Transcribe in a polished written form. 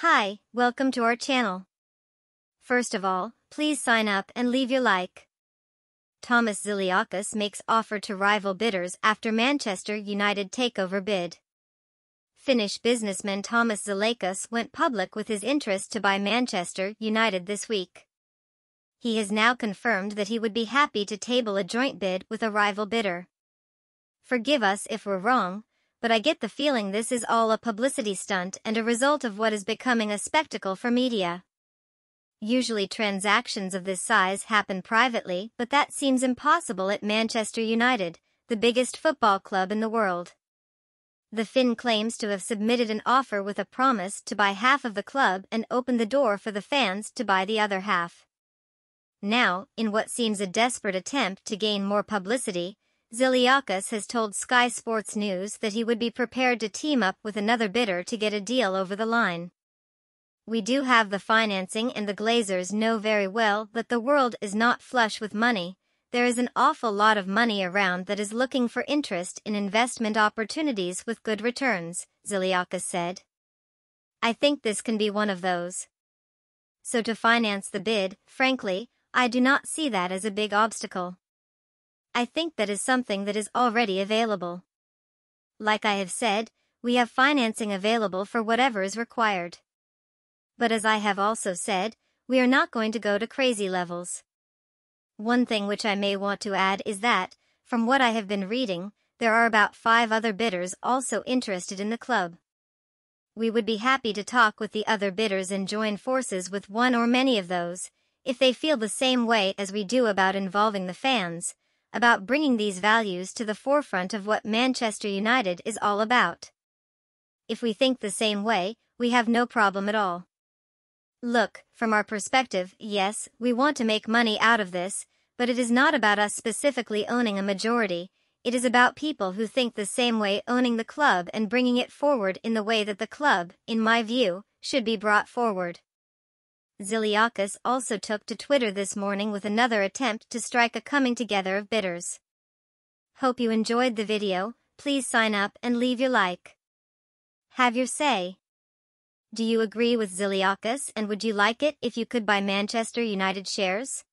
Hi, welcome to our channel. First of all, please sign up and leave your like. Thomas Zilliacus makes offer to rival bidders after Manchester United takeover bid. Finnish businessman Thomas Zilliacus went public with his interest to buy Manchester United this week. He has now confirmed that he would be happy to table a joint bid with a rival bidder. Forgive us if we're wrong, but I get the feeling this is all a publicity stunt and a result of what is becoming a spectacle for media. Usually transactions of this size happen privately, but that seems impossible at Manchester United, the biggest football club in the world. The Finn claims to have submitted an offer with a promise to buy half of the club and open the door for the fans to buy the other half. Now, in what seems a desperate attempt to gain more publicity, Zilliacus has told Sky Sports News that he would be prepared to team up with another bidder to get a deal over the line. We do have the financing, and the Glazers know very well that the world is not flush with money. There is an awful lot of money around that is looking for interest in investment opportunities with good returns, Zilliacus said. I think this can be one of those. So to finance the bid, frankly, I do not see that as a big obstacle. I think that is something that is already available. Like I have said, we have financing available for whatever is required. But as I have also said, we are not going to go to crazy levels. One thing which I may want to add is that, from what I have been reading, there are about 5 other bidders also interested in the club. We would be happy to talk with the other bidders and join forces with one or many of those, if they feel the same way as we do about involving the fans, about bringing these values to the forefront of what Manchester United is all about. If we think the same way, we have no problem at all. Look, from our perspective, yes, we want to make money out of this, but it is not about us specifically owning a majority. It is about people who think the same way owning the club and bringing it forward in the way that the club, in my view, should be brought forward. Zilliacus also took to Twitter this morning with another attempt to strike a coming together of bidders. Hope you enjoyed the video. Please sign up and leave your like. Have your say. Do you agree with Zilliacus, and would you like it if you could buy Manchester United shares?